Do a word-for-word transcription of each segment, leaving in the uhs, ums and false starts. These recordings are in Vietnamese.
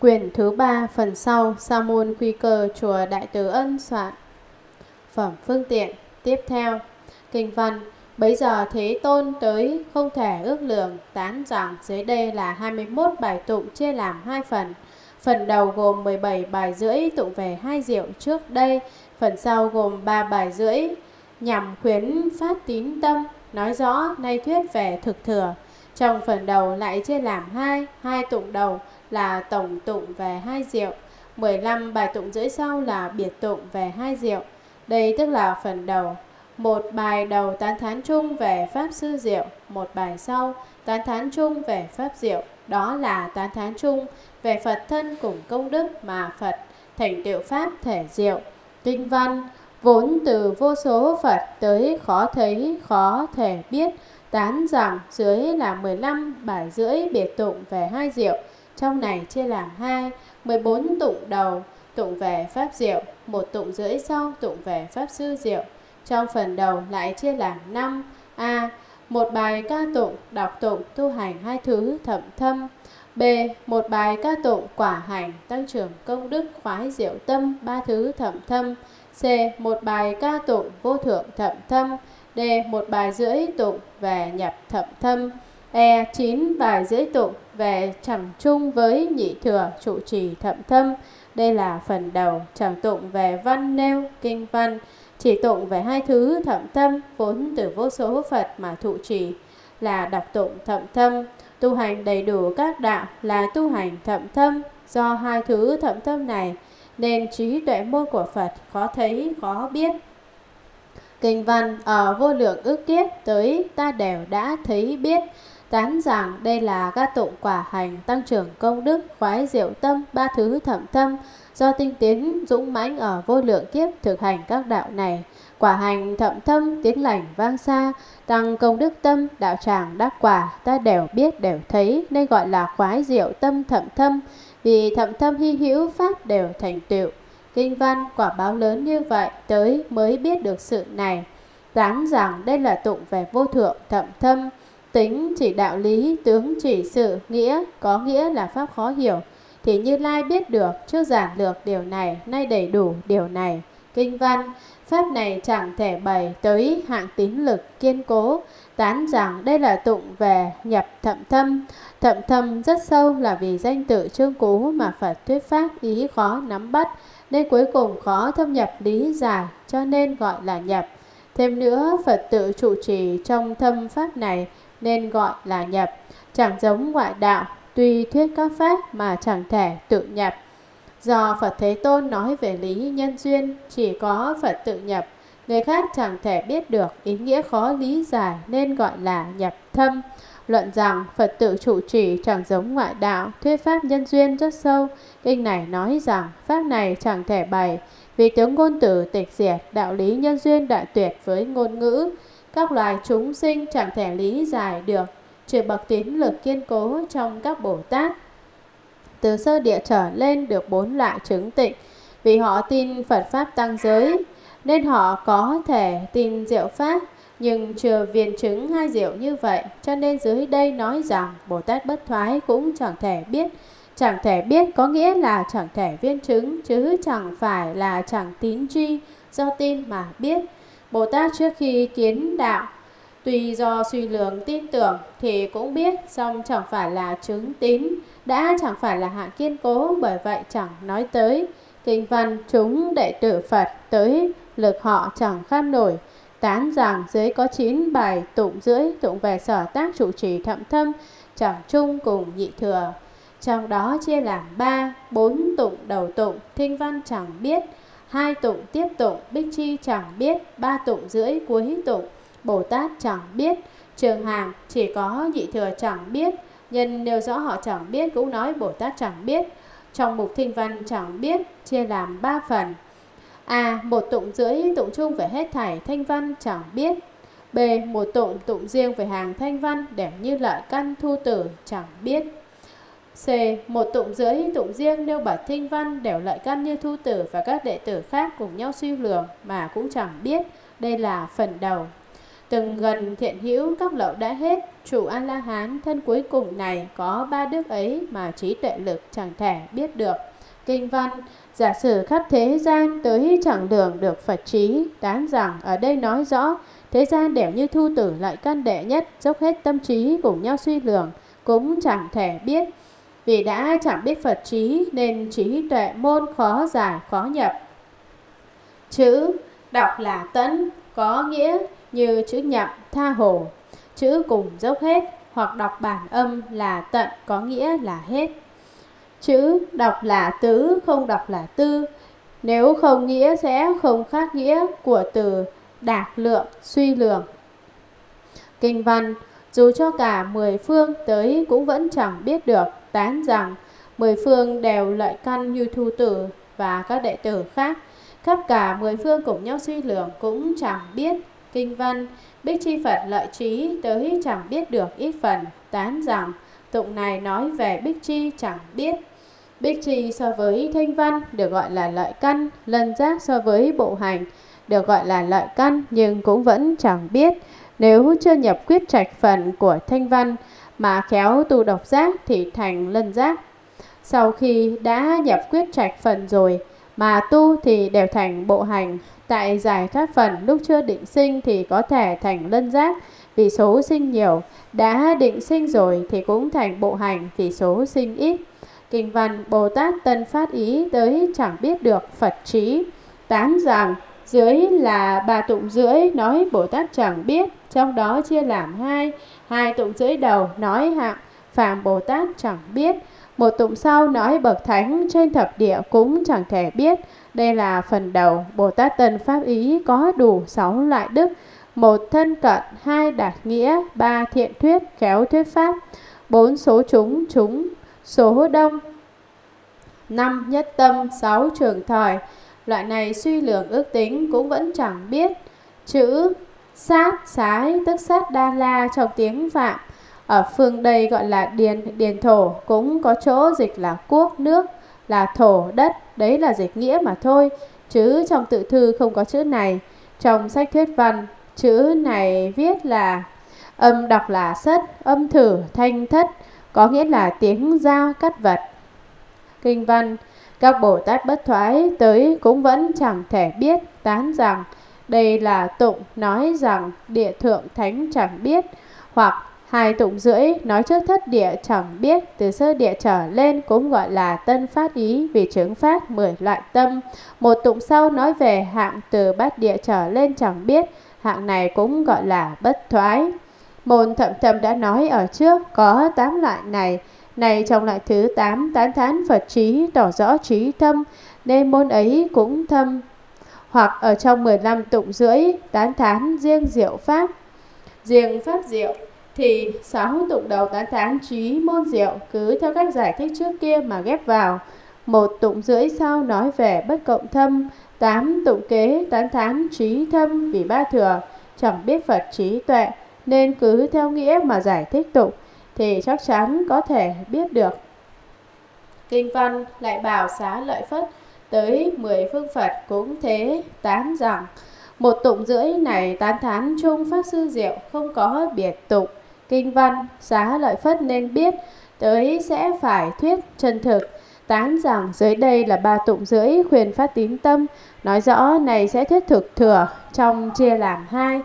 Quyển thứ ba phần sau, Sa môn Quy Cơ, chùa Đại Từ Ân soạn. Phẩm phương tiện tiếp theo. Kinh văn: bấy giờ Thế Tôn tới không thể ước lượng, tán rằng. Dưới đây là hai mươi mốt bài tụng chia làm hai phần. Phần đầu gồm mười bảy bài rưỡi tụng về hai diệu trước đây. Phần sau gồm ba bài rưỡi nhằm khuyến phát tín tâm, nói rõ nay thuyết về thực thừa. Trong phần đầu lại chia làm hai, hai tụng đầu là tổng tụng về hai diệu, mười lăm bài tụng rưỡi sau là biệt tụng về hai diệu. Đây tức là phần đầu. Một bài đầu tán thán chung về pháp sư diệu, một bài sau tán thán chung về pháp diệu. Đó là tán thán chung về Phật thân cùng công đức mà Phật thành tựu pháp thể diệu. Kinh văn: vốn từ vô số Phật tới khó thấy khó thể biết, tán rằng. Dưới là mười lăm bài rưỡi biệt tụng về hai diệu. Trong này chia làm hai, mười bốn tụng đầu tụng về pháp diệu, một tụng rưỡi sau tụng về pháp sư diệu. Trong phần đầu lại chia làm năm. A. Một bài ca tụng, đọc tụng, tu hành hai thứ thậm thâm. B. Một bài ca tụng, quả hành, tăng trưởng công đức, khoái diệu tâm, ba thứ thậm thâm. C. Một bài ca tụng, vô thượng thậm thâm. D. Một bài rưỡi tụng về nhập thậm thâm. E. chín bài rưỡi tụng về chẳng chung với nhị thừa, trụ trì thậm thâm. Đây là phần đầu. Chẳng tụng về văn nêu kinh văn, chỉ tụng về hai thứ thậm thâm vốn từ vô số Phật mà thụ trì là đọc tụng thậm thâm. Tu hành đầy đủ các đạo là tu hành thậm thâm. Do hai thứ thậm thâm này nên trí tuệ môn của Phật khó thấy khó biết. Kinh văn: ở vô lượng ức kiếp tới ta đều đã thấy biết, tán giảng. Đây là ca tụng quả hành, tăng trưởng công đức, khoái diệu tâm, ba thứ thậm thâm. Do tinh tiến dũng mãnh ở vô lượng kiếp thực hành các đạo này, quả hành thậm thâm tiến lành vang xa, tăng công đức tâm, đạo tràng đắc quả, ta đều biết đều thấy, nên gọi là khoái diệu tâm thậm thâm. Vì thậm thâm hy hữu pháp đều thành tựu. Kinh văn: quả báo lớn như vậy tới mới biết được sự này, tán giảng. Đây là tụng về vô thượng thậm thâm. Tính chỉ đạo lý, tướng chỉ sự, nghĩa có nghĩa là pháp khó hiểu, thì Như Lai biết được, chưa giản lược điều này, nay đầy đủ điều này. Kinh văn: pháp này chẳng thể bày, tới hạng tín lực kiên cố, tán giảng. Đây là tụng về nhập thậm thâm. Thậm thâm rất sâu là vì danh tự chương cú mà Phật thuyết pháp ý khó nắm bắt, nên cuối cùng khó thâm nhập lý giải, cho nên gọi là nhập. Thêm nữa, Phật tự trụ trì trong thâm pháp này nên gọi là nhập. Chẳng giống ngoại đạo, tuy thuyết các pháp mà chẳng thể tự nhập. Do Phật Thế Tôn nói về lý nhân duyên, chỉ có Phật tự nhập, người khác chẳng thể biết được, ý nghĩa khó lý giải nên gọi là nhập thâm. Luận rằng Phật tự trụ trì chẳng giống ngoại đạo, thuyết pháp nhân duyên rất sâu. Kinh này nói rằng pháp này chẳng thể bày, vì tướng ngôn từ tịch diệt, đạo lý nhân duyên đại tuyệt với ngôn ngữ. Các loài chúng sinh chẳng thể lý giải được, trừ bậc tín lực kiên cố trong các Bồ Tát. Từ sơ địa trở lên được bốn loại chứng tịnh. Vì họ tin Phật Pháp tăng giới, nên họ có thể tin diệu Pháp, nhưng chưa viên chứng hai diệu như vậy. Cho nên dưới đây nói rằng Bồ Tát bất thoái cũng chẳng thể biết. Chẳng thể biết có nghĩa là chẳng thể viên chứng, chứ chẳng phải là chẳng tín tri, do tin mà biết. Bồ Tát trước khi kiến đạo, tuy do suy lượng tin tưởng thì cũng biết, song chẳng phải là chứng tín, đã chẳng phải là hạng kiên cố, bởi vậy chẳng nói tới. Kinh văn: chúng đệ tử Phật tới lực họ chẳng kham nổi, tán rằng. Dưới có chín bài tụng rưỡi tụng về sở tác trụ trì thậm thâm, chẳng chung cùng nhị thừa. Trong đó chia làm ba, bốn tụng đầu tụng, thinh văn chẳng biết, hai tụng tiếp tụng, bích chi chẳng biết, ba tụng rưỡi cuối tụng, Bồ Tát chẳng biết. Trường hàng chỉ có nhị thừa chẳng biết, nhân nêu rõ họ chẳng biết cũng nói Bồ Tát chẳng biết. Trong mục thinh văn chẳng biết chia làm ba phần. A. Một tụng rưỡi tụng chung về hết thảy thanh văn chẳng biết. B. Một tụng tụng riêng về hàng thanh văn để như lợi căn thu tử chẳng biết. C. Một tụng rưỡi tụng riêng nêu bật thinh văn đều lợi căn như thu tử và các đệ tử khác cùng nhau suy lường mà cũng chẳng biết. Đây là phần đầu. từng gần thiện hữu các lậu đã hết, chủ A-la-hán thân cuối cùng này có ba đức ấy mà trí tuệ lực chẳng thể biết được. Kinh văn: giả sử khắp thế gian tới chẳng đường được Phật trí, đáng rằng ở đây nói rõ thế gian đều như Thu Tử Lợi Căn đệ nhất, dốc hết tâm trí cùng nhau suy lường cũng chẳng thể biết. Vì đã chẳng biết Phật trí nên trí tuệ môn khó giải khó nhập. Chữ đọc là tấn, có nghĩa như chữ nhậm, tha hồ. Chữ cùng dốc hết hoặc đọc bản âm là tận, có nghĩa là hết. Chữ đọc là tứ, không đọc là tư. Nếu không nghĩa sẽ không khác nghĩa của từ đạc lượng, suy lường. Kinh văn: dù cho cả mười phương tới cũng vẫn chẳng biết được, tán rằng mười phương đều lợi căn như Thu Tử và các đệ tử khác, khắp cả mười phương cùng nhau suy lường cũng chẳng biết. Kinh văn: bích chi Phật lợi trí tới chẳng biết được ít phần, tán rằng tụng này nói về bích chi chẳng biết. Bích chi so với thanh văn được gọi là lợi căn, lân giác so với bộ hành được gọi là lợi căn, nhưng cũng vẫn chẳng biết. Nếu chưa nhập quyết trạch phần của thanh văn mà khéo tu độc giác thì thành lân giác. Sau khi đã nhập quyết trạch phần rồi mà tu thì đều thành bộ hành. Tại giải thoát phần lúc chưa định sinh thì có thể thành lân giác vì số sinh nhiều, đã định sinh rồi thì cũng thành bộ hành vì số sinh ít. Kinh văn: Bồ Tát Tân phát ý tới chẳng biết được Phật trí, tán rằng dưới là ba tụng rưỡi nói Bồ Tát chẳng biết, trong đó chia làm hai. Hai tụng rưỡi đầu nói hạng phàm Bồ Tát chẳng biết, một tụng sau nói bậc thánh trên thập địa cũng chẳng thể biết. Đây là phần đầu. Bồ Tát Tân pháp ý có đủ sáu loại đức: một thân cận, hai đạt nghĩa, ba thiện thuyết khéo thuyết pháp, bốn số chúng chúng số đông, năm nhất tâm, sáu trường thời. Loại này suy lường ước tính cũng vẫn chẳng biết. Chữ sát sái tức sát đa la trong tiếng Phạm ở phương đây gọi là điền, điền thổ, cũng có chỗ dịch là quốc, nước, là thổ, đất. Đấy là dịch nghĩa mà thôi, chứ trong tự thư không có chữ này. Trong sách thuyết văn, chữ này viết là âm, đọc là sất, âm thử thanh thất, có nghĩa là tiếng dao cắt vật. Kinh văn: các Bồ Tát bất thoái tới cũng vẫn chẳng thể biết, tán rằng đây là tụng nói rằng địa thượng thánh chẳng biết, hoặc hai tụng rưỡi nói trước thất địa chẳng biết. Từ sơ địa trở lên cũng gọi là tân phát ý vì chứng phát mười loại tâm. Một tụng sau nói về hạng từ bát địa trở lên chẳng biết, hạng này cũng gọi là bất thoái. Môn Thậm Thâm đã nói ở trước có tám loại này. Này trong loại thứ tám tán thán Phật trí, tỏ rõ trí thâm, nên môn ấy cũng thâm. Hoặc ở trong mười lăm tụng rưỡi tán thán riêng diệu pháp, riêng pháp diệu, thì sáu tụng đầu tán thán trí môn diệu, cứ theo cách giải thích trước kia mà ghép vào. Một tụng rưỡi sau nói về bất cộng thâm. Tám tụng kế tán thán trí thâm vì ba thừa chẳng biết Phật trí tuệ, nên cứ theo nghĩa mà giải thích tụng thì chắc chắn có thể biết được. Kinh văn: lại bảo xá lợi Phất tới mười phương Phật cũng thế, tán rằng một tụng rưỡi này tán thán chung pháp sư diệu, không có biệt tụng. Kinh văn: xá lợi Phất nên biết tới sẽ phải thuyết chân thực, tán rằng dưới đây là ba tụng rưỡi khuyên phát tín tâm, nói rõ này sẽ thuyết thực thừa, trong chia làm hai.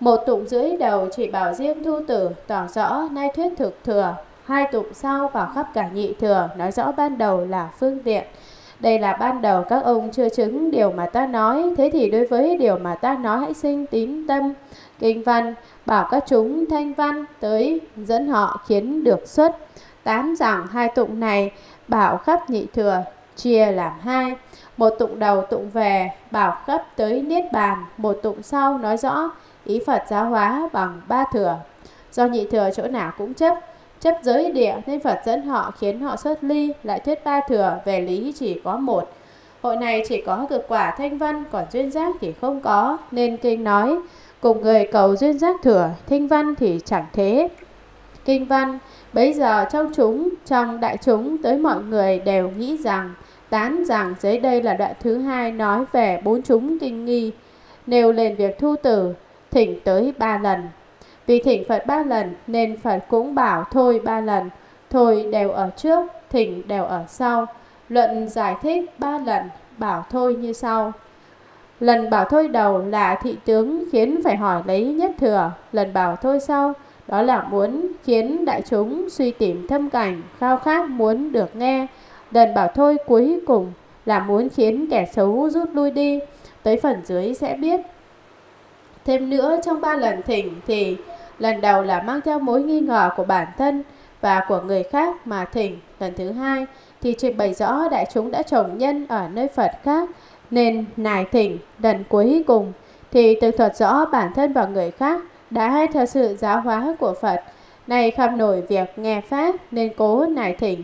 Một tụng rưỡi đầu chỉ bảo riêng Thu Tử, tỏ rõ nay thuyết thực thừa. Hai tụng sau vào khắp cả nhị thừa, nói rõ ban đầu là phương tiện. Đây là ban đầu các ông chưa chứng điều mà ta nói, thế thì đối với điều mà ta nói hãy sinh tín tâm. Kinh văn: bảo các chúng thanh văn tới dẫn họ khiến được xuất, tán rằng hai tụng này bảo khắp nhị thừa, chia làm hai. Một tụng đầu tụng về bảo khắp tới niết bàn, một tụng sau nói rõ ý Phật giáo hóa bằng ba thừa. Do nhị thừa chỗ nào cũng chấp, chấp giới địa nên Phật dẫn họ khiến họ xuất ly, lại thuyết ba thừa, về lý chỉ có một. Hội này chỉ có cực quả thanh văn, còn duyên giác thì không có, nên kinh nói cùng người cầu duyên giác thừa, thanh văn thì chẳng thế. Kinh văn: bấy giờ trong chúng, trong đại chúng tới mọi người đều nghĩ rằng, tán rằng dưới đây là đoạn thứ hai nói về bốn chúng kinh nghi, nêu lên việc Thu Tử thỉnh tới ba lần. Vì thỉnh Phật ba lần nên Phật cũng bảo thôi ba lần, thôi đều ở trước, thỉnh đều ở sau. Luận giải thích ba lần bảo thôi như sau. Lần bảo thôi đầu là thị tướng khiến phải hỏi lấy nhất thừa, lần bảo thôi sau đó là muốn khiến đại chúng suy tìm thâm cảnh, khao khát muốn được nghe. Lần bảo thôi cuối cùng là muốn khiến kẻ xấu rút lui đi. Tới phần dưới sẽ biết. Thêm nữa, trong ba lần thỉnh thì lần đầu là mang theo mối nghi ngờ của bản thân và của người khác mà thỉnh. Lần thứ hai thì trình bày rõ đại chúng đã trồng nhân ở nơi Phật khác nên nài thỉnh. Lần cuối cùng thì tường thuật rõ bản thân và người khác đã theo sự giáo hóa của Phật, nay kham nổi việc nghe Pháp nên cố nài thỉnh.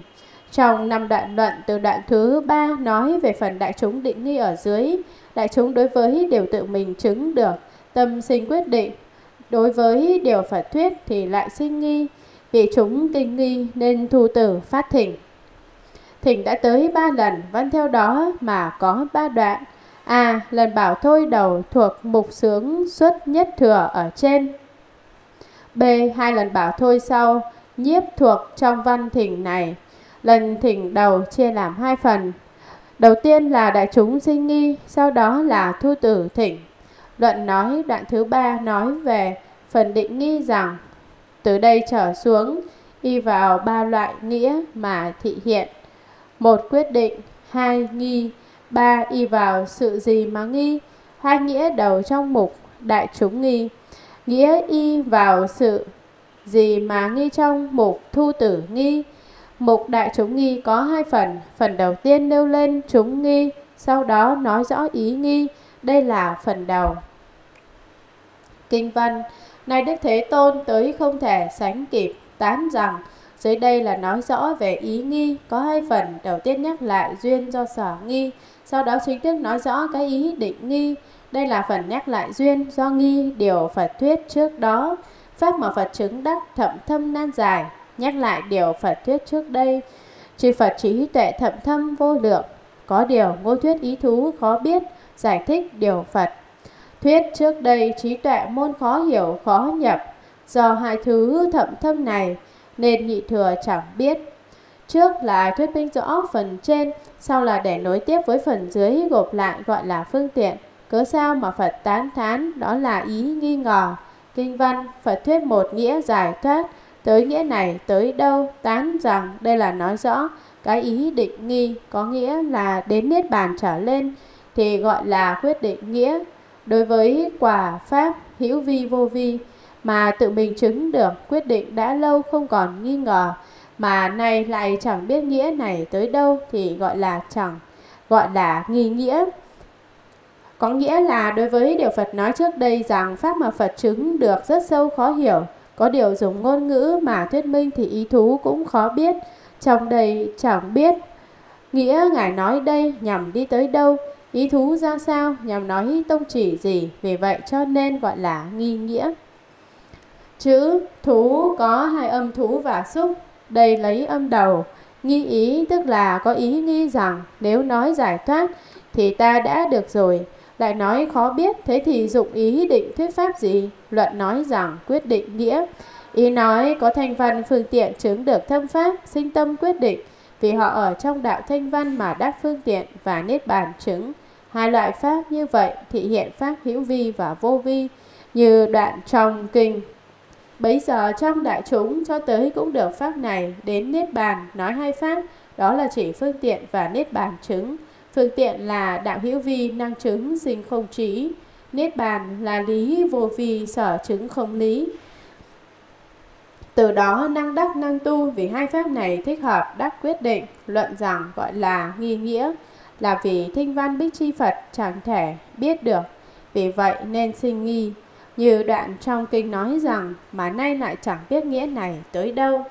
Trong năm đoạn luận, từ đoạn thứ ba nói về phần đại chúng định nghi ở dưới, đại chúng đối với điều tự mình chứng được tâm sinh quyết định, đối với điều Phật thuyết thì lại sinh nghi. Vì chúng kinh nghi nên thu tử phát thỉnh. Thỉnh đã tới ba lần, vẫn theo đó mà có ba đoạn. A. À, lần bảo thôi đầu thuộc mục sướng xuất nhất thừa ở trên. B. Hai lần bảo thôi sau nhiếp thuộc trong văn thỉnh này. Lần thỉnh đầu chia làm hai phần. Đầu tiên là đại chúng sinh nghi, sau đó là thu tử thỉnh. Luận nói đoạn thứ ba nói về phần định nghi rằng từ đây trở xuống y vào ba loại nghĩa mà thị hiện. Một, quyết định. Hai, nghi. Ba, y vào sự gì mà nghi. Hai nghĩa đầu trong mục đại chúng nghi. Nghĩa y vào sự gì mà nghi trong mục thu tử nghi. Mục đại chúng nghi có hai phần. Phần đầu tiên nêu lên chúng nghi, sau đó nói rõ ý nghi. Đây là phần đầu. Kinh văn: nay Đức Thế Tôn tới không thể sánh kịp, tán rằng. Dưới đây là nói rõ về ý nghi, có hai phần. Đầu tiên nhắc lại duyên do sở nghi, sau đó chính thức nói rõ cái ý định nghi. Đây là phần nhắc lại duyên do nghi điều Phật thuyết trước đó, pháp mà Phật chứng đắc thậm thâm nan dài, nhắc lại điều Phật thuyết trước đây. Chư Phật trí tuệ thậm thâm vô lượng, có điều ngôi thuyết ý thú khó biết, giải thích điều Phật thuyết trước đây trí tuệ môn khó hiểu khó nhập. Do hai thứ thậm thâm này nên nhị thừa chẳng biết. Trước là thuyết minh rõ phần trên, sau là để nối tiếp với phần dưới gộp lại gọi là phương tiện. Cớ sao mà Phật tán thán đó là ý nghi ngờ. Kinh văn: Phật thuyết một nghĩa giải thoát, tới nghĩa này tới đâu, tán rằng. Đây là nói rõ cái ý định nghi, có nghĩa là đến niết bàn trở lên thì gọi là quyết định nghĩa. Đối với quả pháp hữu vi vô vi mà tự mình chứng được, quyết định đã lâu không còn nghi ngờ, mà nay lại chẳng biết nghĩa này tới đâu thì gọi là chẳng, gọi là nghi nghĩa. Có nghĩa là đối với điều Phật nói trước đây rằng pháp mà Phật chứng được rất sâu khó hiểu, có điều dùng ngôn ngữ mà thuyết minh thì ý thú cũng khó biết. Trong đây chẳng biết nghĩa Ngài nói đây nhằm đi tới đâu, ý thú ra sao, nhằm nói tông chỉ gì, vì vậy cho nên gọi là nghi nghĩa. Chữ thú có hai âm thú và xúc, đây lấy âm đầu. Nghi ý tức là có ý nghi rằng nếu nói giải thoát thì ta đã được rồi, lại nói khó biết, thế thì dụng ý định thuyết pháp gì. Luận nói rằng quyết định nghĩa, ý nói có thanh văn phương tiện chứng được thâm pháp, sinh tâm quyết định, vì họ ở trong đạo thanh văn mà đắc phương tiện và niết bàn chứng. Hai loại pháp như vậy thị hiện pháp hữu vi và vô vi, như đoạn trong kinh: bấy giờ trong đại chúng cho tới cũng được pháp này, đến niết bàn. Nói hai pháp, đó là chỉ phương tiện và niết bàn chứng. Phương tiện là đạo hữu vi năng chứng sinh không trí, niết bàn là lý vô vi sở chứng không lý. Từ đó năng đắc năng tu, vì hai pháp này thích hợp đắc quyết định. Luận rằng gọi là nghi nghĩa, là vì thanh văn bích chi Phật chẳng thể biết được, vì vậy nên sinh nghi. Như đoạn trong kinh nói rằng mà nay lại chẳng biết nghĩa này tới đâu.